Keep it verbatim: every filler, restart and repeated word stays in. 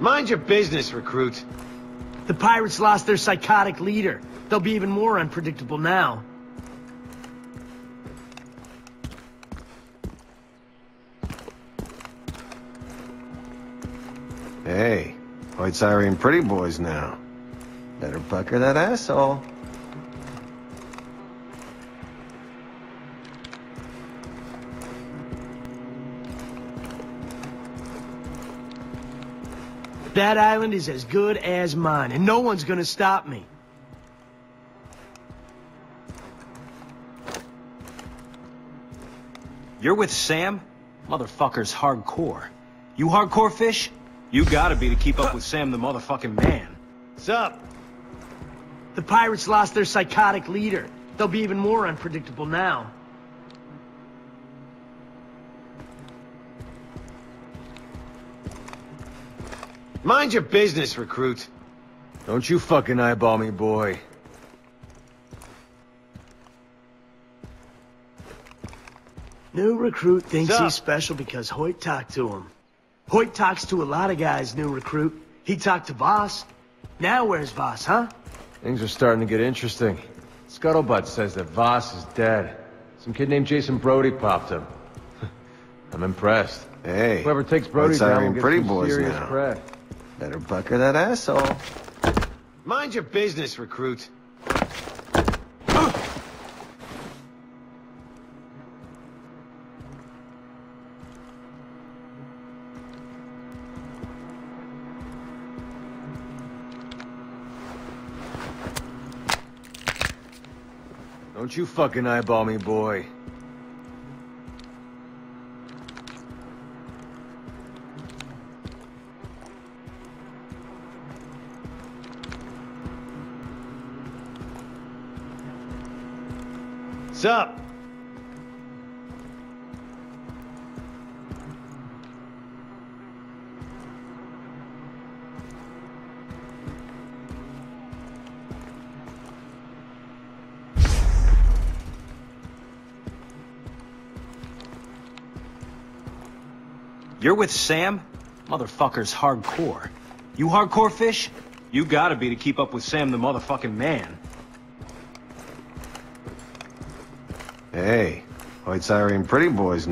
Mind your business, recruit. The pirates lost their psychotic leader. They'll be even more unpredictable now. Hey, Hoyt's hiring pretty boys now. Better pucker that asshole. That island is as good as mine, and no one's gonna stop me. You're with Sam? Motherfucker's hardcore. You hardcore fish? You gotta be to keep up with Sam the motherfucking man. What's up? The pirates lost their psychotic leader. They'll be even more unpredictable now. Mind your business, recruit. Don't you fucking eyeball me, boy. New recruit thinks he's special because Hoyt talked to him. Hoyt talks to a lot of guys, new recruit. He talked to Voss. Now where's Voss, huh? Things are starting to get interesting. Scuttlebutt says that Voss is dead. Some kid named Jason Brody popped him. I'm impressed. Hey, whoever takes Brody down gets some serious cred. Better pucker that asshole. Mind your business, recruit. Don't you fucking eyeball me, boy. What's up? You're with Sam? Motherfucker's hardcore. You hardcore fish? You gotta be to keep up with Sam the motherfucking man. Hey, Hoyt's hiring pretty boys now.